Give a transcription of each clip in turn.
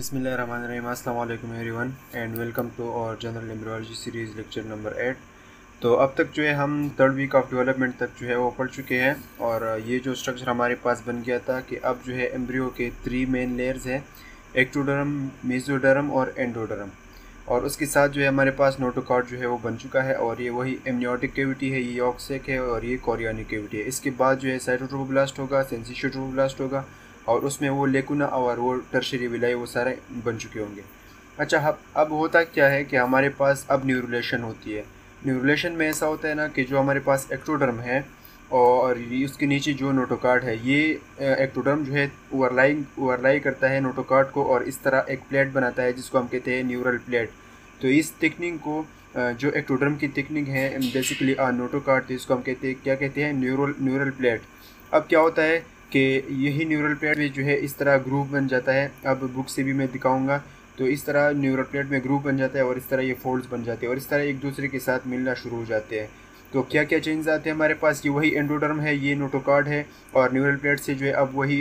Bismillahirrahmanirrahim. Assalamualaikum everyone and welcome to our general embryology series lecture number 8. तो अब तक जो है हम थर्ड वीक ऑफ डेवलपमेंट तक जो है वो पढ़ चुके हैं और ये जो स्ट्रक्चर हमारे पास बन गया था कि अब जो है एम्ब्रियो के 3 मेन लेयर्स हैं, एक्टोडर्म, मेसोडर्म और एंडोडर्म, और उसके साथ जो है हमारे पास नोटोकॉर्ड जो है वो बन चुका है और ये वही एमनियोटिक केविटी है, ये यॉक सैक है और ये कोरियोनिक केविटी है। इसके बाद जो है साइटोट्रोफोब्लास्ट होगा, सेंसिट्रोफोब्लास्ट होगा और उसमें वो लेकुना और वो टर्शियरी विलाई वो सारे बन चुके होंगे। अच्छा, अब होता क्या है कि हमारे पास अब न्यूरुलेशन होती है। न्यूरुलेशन में ऐसा होता है ना कि जो हमारे पास एक्टोडर्म है और उसके नीचे जो नोटोकार्ड है, ये एक्टोडर्म जो है ओवरलाई करता है नोटोकार्ड को और इस तरह एक प्लेट बनाता है जिसको हम कहते हैं न्यूरल प्लेट। तो इस टेक्निक को जो एक्टोडर्म की टेक्निक है बेसिकली नोटोकार्ड, तो इसको हम कहते हैं न्यूरल प्लेट। अब क्या होता है कि यही न्यूरल प्लेट में जो है इस तरह ग्रूव बन जाता है, अब बुक से भी मैं दिखाऊंगा। तो इस तरह न्यूरल प्लेट में ग्रूव बन जाता है और इस तरह ये फोल्ड्स बन जाते हैं और इस तरह एक दूसरे के साथ मिलना शुरू हो जाते हैं। तो क्या क्या चेंजेस आते हैं हमारे पास, ये वही एंडोडर्म है, ये नोटोकार्ड है और न्यूरल प्लेट से जो है अब वही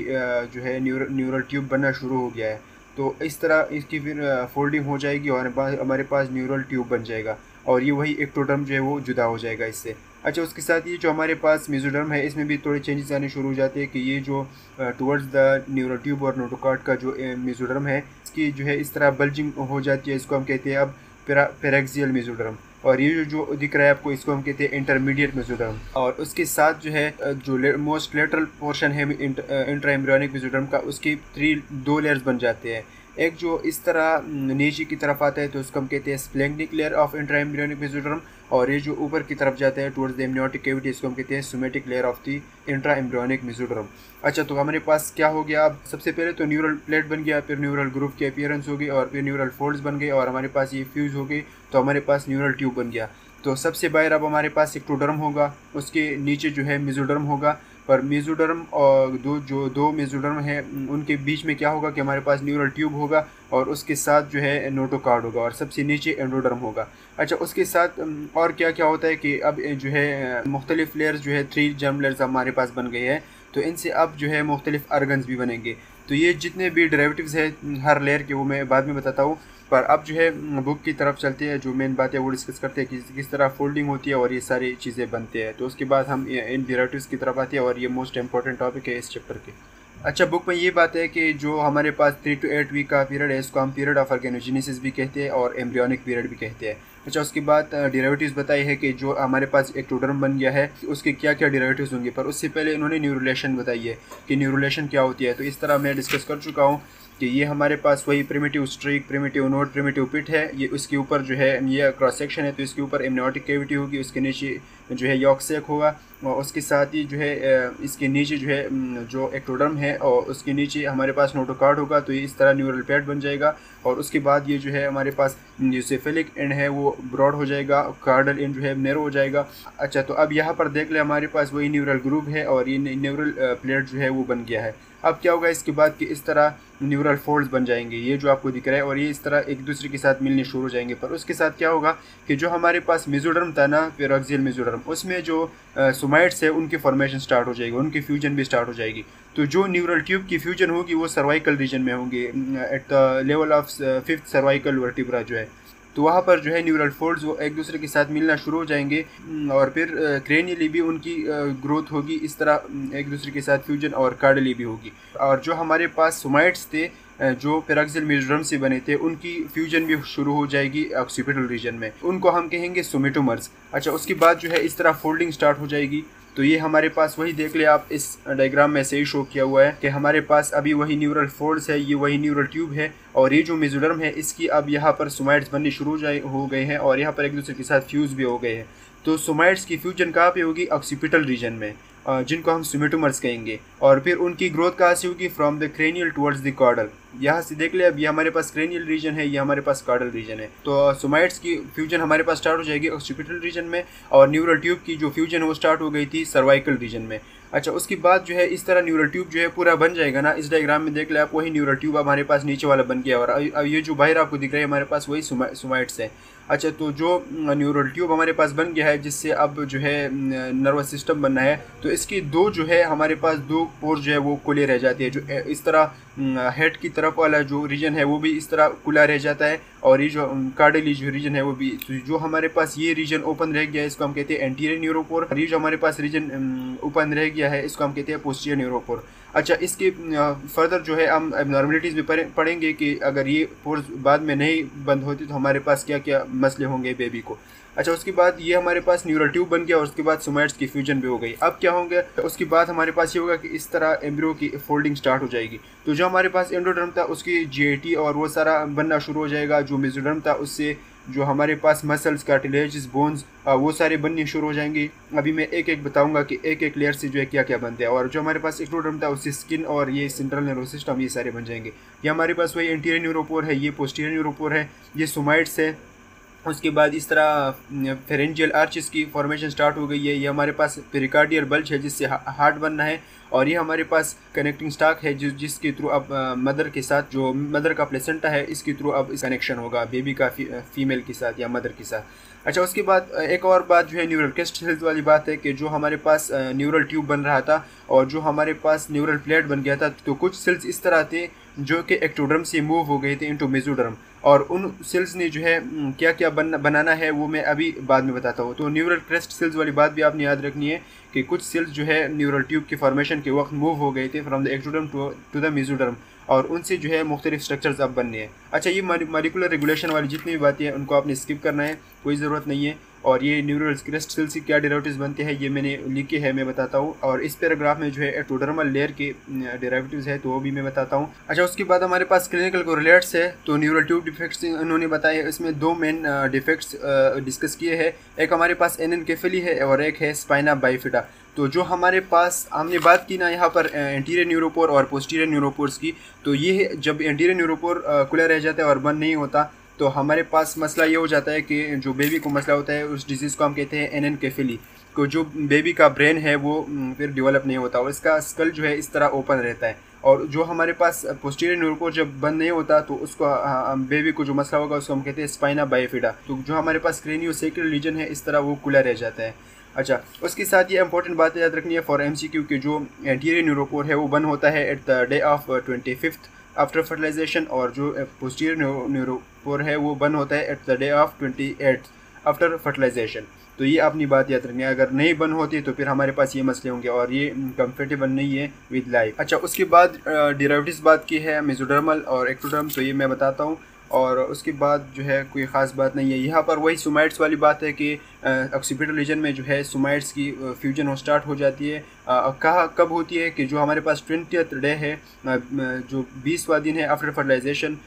जो है न्यूरल ट्यूब बनना शुरू हो गया है। तो इस तरह इसकी फिर फोल्डिंग हो जाएगी और हमारे पास न्यूरल ट्यूब बन जाएगा और ये वही एक्टोडर्म जो है वो जुदा हो जाएगा इससे। अच्छा, उसके साथ ये जो हमारे पास मेसोडर्म है, इसमें भी थोड़े चेंजेस आने शुरू हो जाते हैं कि ये जो टुवर्ड्स द न्यूरल ट्यूब और नोटोकार्ड का जो मेसोडर्म है, इसकी जो है इस तरह बल्जिंग हो जाती है, इसको हम कहते हैं अब पैराक्सियल मेसोडर्म। और ये जो दिख रहा है आपको, इसको हम कहते हैं इंटरमीडिएट मेसोडर्म। और उसके साथ जो है जो मोस्ट लेटरल पोर्शन है इंट्रा एम्ब्रियोनिक मेसोडर्म का, उसकी दो लेयर्स बन जाते हैं। एक जो इस तरह नीचे की तरफ आता है तो उसको हम कहते हैं splenic layer of intra embryonic mesoderm, और ये जो ऊपर की तरफ जाता है टुवर्ड्स द एमनियोटिक कैविटी, इसको हम कहते हैं somatic layer of the intra embryonic mesoderm. अच्छा, तो हमारे पास क्या हो गया, अब सबसे पहले तो न्यूरल प्लेट बन गया, फिर न्यूरल ग्रूव की अपीयरेंस हो गई और फिर न्यूरल फोल्ड्स बन गए और हमारे पास ये फ्यूज़ हो गई, तो हमारे पास न्यूरल ट्यूब बन गया। तो सबसे बाहर अब हमारे पास एक्टोडर्म होगा, उसके नीचे जो है मेसोडर्म होगा, पर मेसोडर्म और दो मेसोडर्म हैं उनके बीच में क्या होगा कि हमारे पास न्यूरल ट्यूब होगा और उसके साथ जो है नोटोकार्ड होगा और सबसे नीचे एंडोडर्म होगा। अच्छा, उसके साथ और क्या क्या होता है कि अब जो है मुख्तलिफ लेयर्स जो है 3 जर्म लेयर्स हमारे पास बन गए हैं, तो इनसे अब जो है मुख्तलिफ आर्गन्स भी बनेंगे। तो ये जितने भी डेरिवेटिव्स हैं हर लेयर के, वो मैं बाद में बताता हूँ। पर अब जो है बुक की तरफ चलते हैं, जो मेन बातें वो डिस्कस करते हैं कि किस तरह फोल्डिंग होती है और ये सारी चीज़ें बनते हैं। तो उसके बाद हम इन डेरिवेटिव्स की तरफ आते हैं और ये मोस्ट इंपॉर्टेंट टॉपिक है इस चैप्टर के। अच्छा, बुक में ये बात है कि जो हमारे पास 3 to 8 वीक का पीरियड है, इसको हम पीरियड ऑफ ऑर्गेनोजेनेसिस भी कहते हैं और एम्ब्रियोनिक पीरियड भी कहते हैं। अच्छा, उसके बाद डेरिवेटिव्स बताई है कि जो हमारे पास एक्टोडर्म बन गया है उसके क्या क्या डेरिवेटिव्स होंगे, पर उससे पहले इन्होंने न्यूरुलेशन बताई है कि न्यूरुलेशन क्या होती है। तो इस तरह मैं डिस्कस कर चुका हूँ कि ये हमारे पास वही primitive streak, primitive node, primitive pit है, ये उसके ऊपर जो है ये क्रॉस सेक्शन है, तो इसके ऊपर एमनियोटिक कैविटी होगी, उसके नीचे जो है यॉक सैक होगा और उसके साथ ही जो है इसके नीचे जो है जो एक्टोडर्म है और उसके नीचे हमारे पास नोटोकार्ड होगा, तो ये इस तरह न्यूरल प्लेट बन जाएगा। और उसके बाद ये जो है हमारे पास न्यूसेफेलिक एंड है वो ब्रॉड हो जाएगा, कार्डल एंड जो है नैरो हो जाएगा। अच्छा, तो अब यहाँ पर देख ले हमारे पास वही न्यूरल ग्रूव है और ये न्यूरल प्लेट जो है वो बन गया है। अब क्या होगा इसके बाद कि इस तरह न्यूरल फोल्ड्स बन जाएंगे, ये जो आपको दिख रहा है, और ये इस तरह एक दूसरे के साथ मिलने शुरू हो जाएंगे। पर उसके साथ क्या होगा कि जो हमारे पास मेसोडर्म था ना, पैराक्सियल मेसोडर्म, उसमें जो सोमाइट्स है उनकी फॉर्मेशन स्टार्ट हो जाएगी, उनकी फ्यूजन भी स्टार्ट हो जाएगी। तो जो न्यूरल ट्यूब की फ्यूजन होगी वो सर्वाइकल रीजन में होंगी, at the level of 5th cervical vertebra जो है, तो वहाँ पर जो है न्यूरल फोल्ड्स वो एक दूसरे के साथ मिलना शुरू हो जाएंगे और फिर क्रेनियली भी उनकी ग्रोथ होगी, इस तरह एक दूसरे के साथ फ्यूजन और कार्डली भी होगी। और जो हमारे पास सोमाइट्स थे जो पैराक्सियल मेसोडर्म से बने थे, उनकी फ्यूजन भी शुरू हो जाएगी ऑक्सीपिटल रीजन में, उनको हम कहेंगे सोमेटोमर्स। अच्छा, उसके बाद जो है इस तरह फोल्डिंग स्टार्ट हो जाएगी। तो ये हमारे पास वही देख ले आप, इस डायग्राम में सही शो किया हुआ है कि हमारे पास अभी वही न्यूरल फोल्ड्स है, ये वही न्यूरल ट्यूब है और ये जो मेसोडर्म है इसकी अब यहाँ पर सोमाइट्स बनने शुरू हो गए हैं और यहाँ पर एक दूसरे के साथ फ्यूज़ भी हो गए हैं। तो सोमाइट्स की फ्यूजन कहाँ पे होगी, ऑक्सीपिटल रीजन में, जिनको हम सोमेटोमर्स कहेंगे। और फिर उनकी ग्रोथ कहाँ से होगी, from the cranial towards the caudal. यहाँ से देख ले अब ये हमारे पास क्रेनियल रीजन है, ये हमारे पास कॉर्डल रीजन है। तो सोमाइट्स की फ्यूजन हमारे पास स्टार्ट हो जाएगी ऑक्सीपिटल रीजन में और न्यूरल ट्यूब की जो फ्यूजन वो स्टार्ट हो गई थी सर्वाइकल रीजन में। अच्छा, उसके बाद जो है इस तरह न्यूरल ट्यूब जो है पूरा बन जाएगा ना, इस डायग्राम में देख ले आप, वही न्यूरल ट्यूब हमारे पास नीचे वाला बन गया और ये जो बाहर आपको दिख रहा है हमारे पास वही सोमाइट्स है। अच्छा तो जो न्यूरल ट्यूब हमारे पास बन गया है जिससे अब जो है नर्वस सिस्टम बनना है, तो इसकी दो जो है हमारे पास दो पोर्स जो है वो खुले रह जाती है। जो इस तरह हेड की तरफ वाला जो रीजन है वो भी इस तरह खुला रह जाता है और ये जो कार्डिली जो रीजन है वो भी, तो जो हमारे पास ये रीजन ओपन रह गया है इसको हम कहते हैं एंटीरियर न्यूरोपोर, और ये जो हमारे पास रीजन ओपन रह गया है इसको हम कहते हैं पोस्टीरियर न्यूरोपोर। अच्छा इसके फर्दर जो है हम एबनॉर्मलिटीज़ भी पढ़ेंगे कि अगर ये पोर्स बाद में नहीं बंद होती तो हमारे पास क्या क्या मसले होंगे बेबी को। अच्छा उसके बाद ये हमारे पास न्यूरल ट्यूब बन गया और उसके बाद सोमाइट्स की फ्यूजन भी हो गई। अब क्या होंगे, उसके बाद हमारे पास ये होगा कि इस तरह एम्ब्रियो की फोल्डिंग स्टार्ट हो जाएगी। तो जो हमारे पास एंडोडर्म था उसकी जीएटी और वो सारा बनना शुरू हो जाएगा। जो मेसोडर्म था उससे जो हमारे पास मसल्स, कार्टिलेजेस, बोन्स वो सारे बनने शुरू हो जाएंगे। अभी मैं एक एक बताऊंगा कि एक एक लेयर से जो है क्या क्या बनते हैं। और जो हमारे पास एक्टोडर्म था उससे स्किन और ये सेंट्रल नर्वस सिस्टम ये सारे बन जाएंगे। ये हमारे पास वही एंटीरियर न्यूरोपोर है, ये पोस्टीरियर न्यूरोपोर है, ये सोमाइट्स है। उसके बाद इस तरह फेरेंजियल आर्चेस की फॉर्मेशन स्टार्ट हो गई है। ये हमारे पास पेरिकार्डियल बल्ज है जिससे हार्ट बनना है, और ये हमारे पास कनेक्टिंग स्टाक है जिसके थ्रू अब मदर के साथ जो मदर का प्लेसेंटा है इसके थ्रू अब इस कनेक्शन होगा बेबी का फीमेल के साथ या मदर के साथ। अच्छा उसके बाद एक और बात जो है न्यूरल क्रेस्ट सेल्स वाली बात है कि जो हमारे पास न्यूरल ट्यूब बन रहा था और जो हमारे पास न्यूरल प्लेट बन गया था, तो कुछ सेल्स इस तरह थे जो कि एक्टोडर्म से मूव हो गए थे इनटू मेसोडर्म, और उन सेल्स ने जो है क्या क्या बनाना है वो मैं अभी बाद में बताता हूँ। तो न्यूरल क्रेस्ट सेल्स वाली बात भी आपने याद रखनी है कि कुछ सेल्स जो है न्यूरल ट्यूब के फॉर्मेशन के वक्त मूव हो गए थे from the ectoderm to the mesoderm, और उनसे जो है मुख्तलिफ स्ट्रक्चर्स अब बनने हैं। अच्छा ये मॉलिक्यूलर रेगुलेशन वाली जितनी भी बातें हैं उनको आपने स्किप करना है, कोई ज़रूरत नहीं है। और ये न्यूरल क्रेस्ट सेल्स की क्या डेरिवेटिव्स बनते हैं ये मैंने लिखे हैं, मैं बताता हूँ। और इस पैराग्राफ में जो है एक्टोडर्मल लेयर के डेरिवेटिव्स है तो वो भी मैं बताता हूँ। अच्छा उसके बाद हमारे पास क्लिनिकल कोरिलेट्स है। तो न्यूरल ट्यूब डिफेक्ट्स उन्होंने बताए, इसमें दो मेन डिफेक्ट्स डिस्कस किए हैं। एक हमारे पास एनेनसेफली है और एक है स्पाइना बाइफिडा। तो जो हमारे पास हमने बात की ना यहाँ पर एंटीरियर न्यूरोपोर और पोस्टीरियर न्यूरोपोर्स की, तो ये जब एंटीरियर न्यूरोपोर खुला रह जाता है और बंद नहीं होता तो हमारे पास मसला ये हो जाता है कि जो बेबी को मसला होता है उस डिज़ीज़ को हम कहते हैं एनेनसेफली, को जो बेबी का ब्रेन है वो फिर डेवलप नहीं होता और इसका स्कल जो है इस तरह ओपन रहता है। और जो हमारे पास पोस्टीरियर न्यूरोपोर जब बंद नहीं होता तो उसको बेबी को जो मसला होगा उसको हम कहते हैं स्पाइना बाइफिडा। तो जो हमारे पास क्रेनियोसेक्रल रीजन है इस तरह वो खुला रह जाता है। अच्छा उसके साथ ये इंपॉर्टेंट बात याद रखनी है फॉर एमसीक्यू के जो एंटीरियर न्यूरोपोर है वो बंद होता है at the day of 25th after fertilization, और जो पोस्टीरियर न्यूरोपोर है वो बंद होता है at the day of 28 after fertilization. तो ये अपनी बात याद रखनी है, अगर नहीं बन होती तो फिर हमारे पास ये मसले होंगे और ये कंफर्टेबल नहीं है विद लाइफ। अच्छा उसके बाद डेरिवेटिव्स बात की है मेसोडर्मल और एक्टोडर्म, तो ये मैं बताता हूँ। और उसके बाद जो है कोई ख़ास बात नहीं है। यहाँ पर वही सोमाइट्स वाली बात है कि ऑक्सीपिटल रीजन में जो है सोमाइट्स की फ्यूजन हो स्टार्ट हो जाती है। कहाँ कब होती है कि जो हमारे पास 20th डे है, जो 20वां दिन है आफ्टर फर्टिलाइजेशन,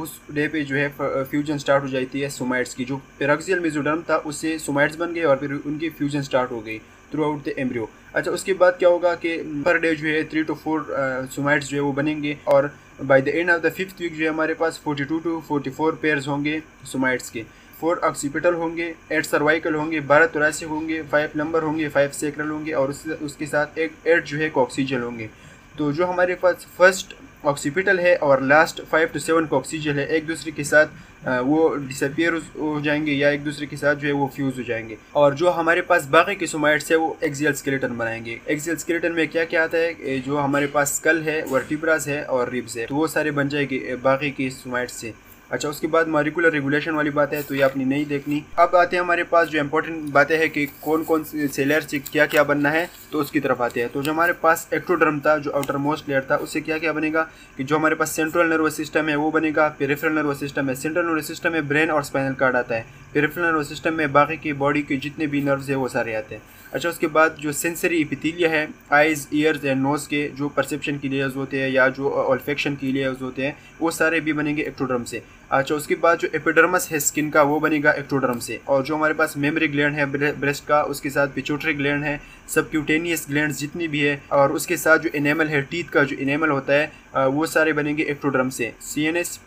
उस डे पे जो है फ्यूजन स्टार्ट हो जाती है सोमाइट्स की। जो पैराक्सियल मेसोडर्म था उससे सोमाइट्स बन गए और फिर उनकी फ्यूजन स्टार्ट हो गई थ्रू आउट द एम्ब्रियो। अच्छा उसके बाद क्या होगा कि पर डे जो है 3 to 4 सोमाइट्स जो है वो बनेंगे, और by the end of the 5th week जो है हमारे पास 42 to 44 पेयर्स होंगे सोमाइट्स के। 4 ऑक्सीपिटल होंगे, 8 सर्वाइकल होंगे, 12 थोरैसिक होंगे, 5 प्लंबर होंगे, 5 सैक्रल होंगे, और उसके साथ 8 जो है कॉक्सिजल होंगे। तो जो हमारे पास फर्स्ट ऑक्सीपिटल है और लास्ट 5 to 7 कॉक्सिजल है, एक दूसरे के साथ वो डिसअपियर हो जाएंगे या एक दूसरे के साथ जो है वो फ्यूज़ हो जाएंगे। और जो हमारे पास बाकी के सोमाइट्स है वो एक्सियल स्केलेटन बनाएंगे। एक्सियल स्केलेटन में क्या क्या आता है, जो हमारे पास स्कल है, वर्टिब्रास है और रिब्स है, तो वो सारे बन जाएंगे बाकी के सोमाइट्स से। अच्छा उसके बाद मॉलिक्यूलर रेगुलेशन वाली बात है तो ये आपने नहीं देखनी। अब आते हैं हमारे पास जो इंपॉर्टेंट बातें हैं कि कौन कौन से लेयर से क्या क्या बनना है, तो उसकी तरफ आते हैं। तो जो हमारे पास एक्टोडर्म था, जो आउटर मोस्ट लेयर था, उससे क्या क्या बनेगा कि जो हमारे पास सेंट्रल नर्वस सिस्टम है वो बनेगा, पेरिफेरल नर्वस सिस्टम है। सेंट्रल नर्वस सिस्टम में ब्रेन और स्पाइनल कार्ड आता है, पेरिफेरल नर्वस सिस्टम में बाकी के बॉडी के जितने भी नर्व्स है वो सारे आते हैं। अच्छा उसके बाद जो सेंसरी एपिथेलिया है, आइज़, ईयर्स एंड नोज़ के जो परसेप्शन के लेयर्स होते हैं या जो ऑल्फेक्शन के लेयर्स होते हैं वो सारे भी बनेंगे एक्टोडर्म से। अच्छा उसके बाद जो एपिडर्मस है स्किन का वो बनेगा एक्टोडर्म से, और जो हमारे पास मेमरी ग्लैंड है ब्रेस्ट का, उसके साथ पिट्यूटरी ग्लैंड है, सबक्यूटेनियस ग्लैंड जितनी भी है, और उसके साथ जो एनेमल है, टीथ का जो एनेमल होता है वो सारे बनेंगे एक्टोडर्म से। सीएनएस,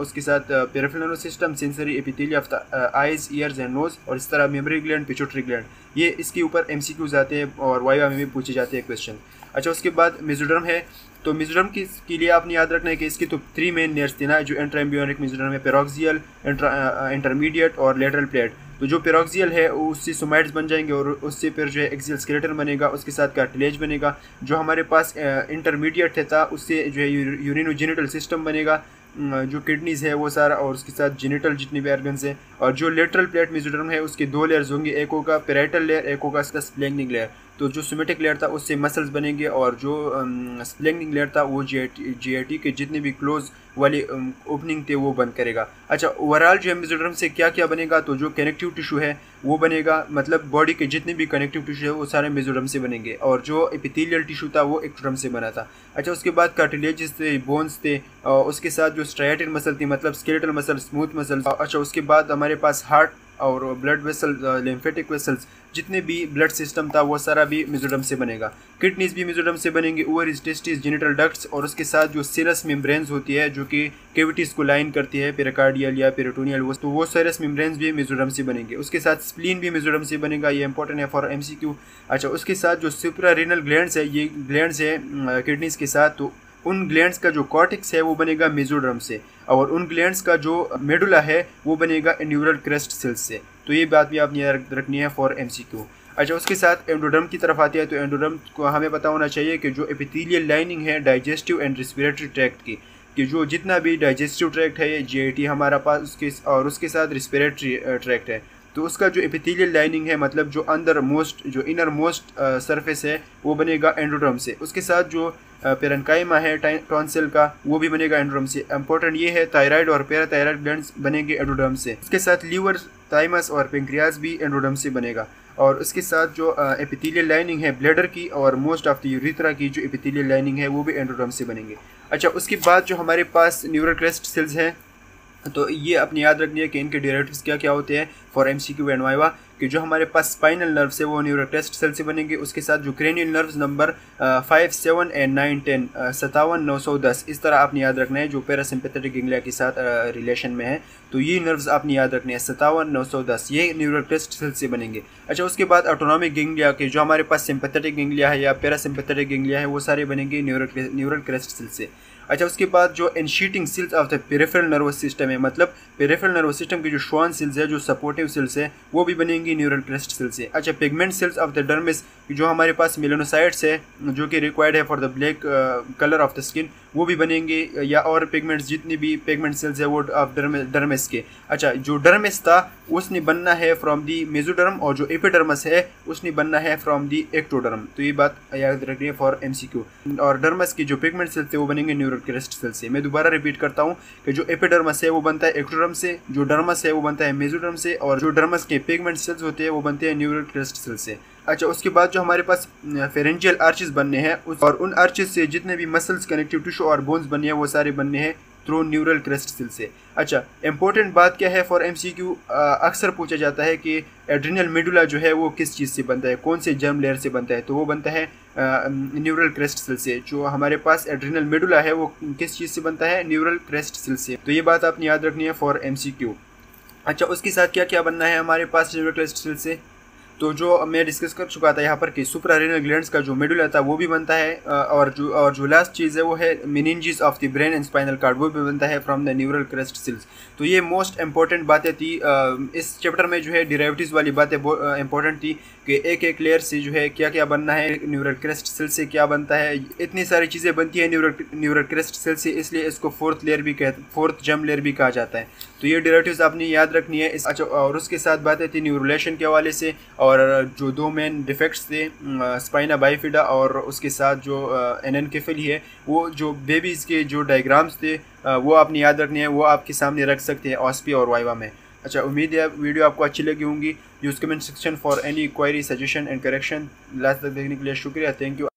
उसके साथ peripheral nervous system, sensory epithelia, eyes, ears and nose, और इस तरह मेमरी ग्लैंड, पिट्यूटरी ग्लैंड। ये इसके ऊपर एमसीक्यूज आते हैं और वाइवा में भी पूछे जाते हैं क्वेश्चन। अच्छा, उसके बाद मेसोडर्म है, तो मेसोडर्म के लिए आपने याद रखना है कि इसके तो 3 मेन लेयर्स देना है जो इंट्राएम्ब्रियोनिक मेसोडर्म है, पैरोक्सियल, इंटरमीडिएट और लेटरल प्लेट। तो जो पैरोक्सियल है उससे सोमाइट्स बन जाएंगे और उससे फिर जो है एक्सियल स्केलेटन बनेगा, उसके साथ कार्टिलेज बनेगा। जो हमारे पास इंटरमीडिएट था उससे जो है यूरिनोजेनिटल सिस्टम बनेगा, जो किडनीज़ है वो सारा, और उसके साथ जेनिटल जितने भी ऑर्गन्स हैं। और जो लेटरल प्लेट मेसोडर्म है उसके 2 लेयर्स होंगे, एक होगा पैराइटल लेयर, एक होगा इसका स्प्लेनिंग लेयर। तो जो सोमेटिक लेयर था उससे मसल्स बनेंगे और जो स्प्लेनिंग लेयर था वो जीआईटी के जितने भी क्लोज वाले ओपनिंग थे वो बंद करेगा। अच्छा, ओवरऑल जो है मेसोडर्म से क्या क्या बनेगा, तो जो कनेक्टिव टिश्यू है वो बनेगा, मतलब बॉडी के जितने भी कनेक्टिव टिश्यू है वो सारे मेसोडर्म से बनेंगे, और जो एपिथेलियल टिश्यू था वो एक्टोडर्म से बना था। अच्छा, उसके बाद कार्टिलेजेस थे, बोन्स थे, उसके साथ जो स्ट्राइटेड मसल थी मतलब स्केलेटल मसल, स्मूथ मसल। अच्छा, उसके बाद हमारे पास हार्ट और ब्लड वेसल, लिम्फेटिक वेसल्स, जितने भी ब्लड सिस्टम था वो सारा भी मेसोडर्म से बनेगा। किडनीज भी मेसोडर्म से बनेंगे, ओवरीज, टेस्टिस, जेनिटल डक्ट्स, और उसके साथ जो सेरस मेम्ब्रेन्स होती है जो कि कैविटीज़ को लाइन करती है, पेरिकार्डियल या पेरिटोनियल, वो सेरस मेम्ब्रेन्स भी मेसोडर्म से बनेंगे। उसके साथ स्प्लीन भी मेसोडर्म से बनेगा, ये इंपॉर्टेंट है फॉर एमसीक्यू। अच्छा, उसके साथ जो सुप्रारेनल ग्लैंड्स है, ये ग्लैंड्स है किडनीज़ के साथ, तो उन ग्लैंड्स का जो कॉर्टेक्स है वो बनेगा मेसोडर्म से, और उन ग्लैंड्स का जो मेडुला है वो बनेगा न्यूरल क्रेस्ट सेल्स से। तो ये बात भी आपने याद रखनी है फॉर एमसीक्यू। अच्छा, उसके साथ एंडोडर्म की तरफ आती है, तो एंडोडर्म को हमें पता होना चाहिए कि जो एपिथेलियल लाइनिंग है डाइजेस्टिव एंड रेस्पिरेटरी ट्रैक्ट की, कि जो जितना भी डाइजेस्टिव ट्रैक्ट है, ये जीआईटी हमारा पास, उसके साथ रेस्पिरेटरी ट्रैक्ट है, तो उसका जो एपिथेलियल लाइनिंग है मतलब जो अंदर मोस्ट, जो इनर मोस्ट सरफेस है वो बनेगा एंडोडर्म से। उसके साथ जो पेरेन्काइमा है टॉन्सिल का वो भी बनेगा एंडोडर्म से। इंपॉर्टेंट ये है, थायराइड और पैराथायराइड ग्लैंड्स बनेंगे एंडोडर्म से। उसके साथ लीवर, थाइमस और पेंक्रियाज भी एंडोडर्म से बनेगा। और उसके साथ जो एपिथेलियल लाइनिंग है ब्लैडर की और मोस्ट ऑफ द यूरिथ्रा की जो एपिथेलियल लाइनिंग है वो भी एंडोडर्म से बनेंगे। अच्छा, उसके बाद जो हमारे पास न्यूरल क्रेस्ट सेल्स हैं, तो ये अपने याद रखनी है कि इनके डेरिवेटिव्स क्या क्या होते हैं फॉर एमसीक्यू एंड वाइवा, कि जो हमारे पास स्पाइनल नर्व्स है वो न्यूरल क्रेस्ट सेल से बनेंगे। उसके साथ जो क्रेनियल नर्व्स नंबर 5, 7 और 9, 10 57, 910, इस तरह आपने याद रखना है, जो पैरासिम्पेथेटिक गिंग्लिया के साथ रिलेशन में है, तो ये नर्व्स आपने याद रखने हैं 57, 910, ये न्यूरल क्रेस्ट सेल से बनेंगे। अच्छा, उसके बाद ऑटोनॉमिक गिंग्लिया के जो हमारे पास सिम्पेथेटिक गिंग्लिया है या पैरासिम्पेथेटिक गिंग्लिया है वो सारे बनेंगे न्यूरल क्रेस्ट सेल से। अच्छा, उसके बाद जो ensheathing cells of the peripheral nervous system है, मतलब पेरिफेरल नर्वस सिस्टम की जो श्वान सेल्स है, जो सपोर्टिव सेल्स है, वो भी बनेंगी न्यूरल क्रेस्ट सेल से। अच्छा, pigment cells of the dermis, जो हमारे पास मेलानोसाइट्स है जो कि रिक्वायर्ड है for the black colour of the skin, वो भी बनेंगे, या और पिगमेंट्स, जितनी भी पिगमेंट सेल्स है वो ऑफ डर्मिस के। अच्छा, जो डर्मिस था उसने बनना है फ्रॉम दी मेसोडर्म, और जो एपिडर्मस है उसने बनना है फ्रॉम दी एक्टोडर्म। तो ये बात याद रखनी है फॉर एमसीक्यू। और डर्मस की जो पिगमेंट सेल्स थे वो बनेंगे न्यूरल क्रेस्ट सेल से। मैं दोबारा रिपीट करता हूँ कि जो एपिडर्मस है वो बनता है एक्टोडर्म से, जो डर्मस है वो बनता है मेसोडर्म से, और जो डर्मस के पिगमेंट सेल्स होते हैं वो बनते हैं न्यूरल क्रेस्ट सेल से। अच्छा, उसके बाद जो हमारे पास फेरेंजियल आर्चेस बनने हैं, और उन आर्चेस से जितने भी मसल्स, कनेक्टिव टिश्यू और बोन्स बनने हैं वो सारे बनने हैं थ्रू न्यूरल क्रेस्ट सेल से। अच्छा, इंपॉर्टेंट बात क्या है फॉर एमसीक्यू, अक्सर पूछा जाता है कि एड्रिनल मेडुला जो है वो किस चीज़ से बनता है, कौन से जर्म लेयर से बनता है, तो वो बनता है न्यूरल क्रेस्ट सेल से। जो हमारे पास एड्रिनल मेडुला है वो किस चीज़ से बनता है, न्यूरल क्रेस्ट सेल से। तो ये बात आपने याद रखनी है फॉर एमसीक्यू। अच्छा, उसके साथ क्या क्या बनना है हमारे पास न्यूरल क्रेस्ट सेल से, तो जो मैं डिस्कस कर चुका था यहाँ पर कि सुप्रारेनल ग्लैंड्स का जो मेडुला था वो भी बनता है, और जो लास्ट चीज़ है वो है meninges of the brain and spinal cord, वो भी बनता है from the neural crest cells. तो ये मोस्ट इंपॉर्टेंट बातें थी इस चैप्टर में, जो है डेरिवेटिव्स वाली बातें इंपॉर्टेंट थी कि एक एक लेयर से जो है क्या क्या बनना है, न्यूरल क्रेस्ट सेल से क्या बनता है, इतनी सारी चीज़ें बनती है न्यूरल क्रेस्ट सेल से, इसलिए इसको फोर्थ जर्म लेयर भी कहा जाता है। तो ये डेरिवेटिव्स आपने याद रखनी है। अच्छा, और उसके साथ बातें थी न्यूरुलेशन के हवाले से, और जो 2 मेन डिफेक्ट्स थे स्पाइना बाइफिडा और उसके साथ जो एनेनसेफली है, वो जो बेबीज़ के जो डायग्राम्स थे वो आपने याद रखने हैं, वो आपके सामने रख सकते हैं ऑस्पी और वाइवा में। अच्छा, उम्मीद है वीडियो आपको अच्छी लगी होंगी। Use comment section for any query, suggestion and correction. Last तक देखने के लिए शुक्रिया, थैंक यू।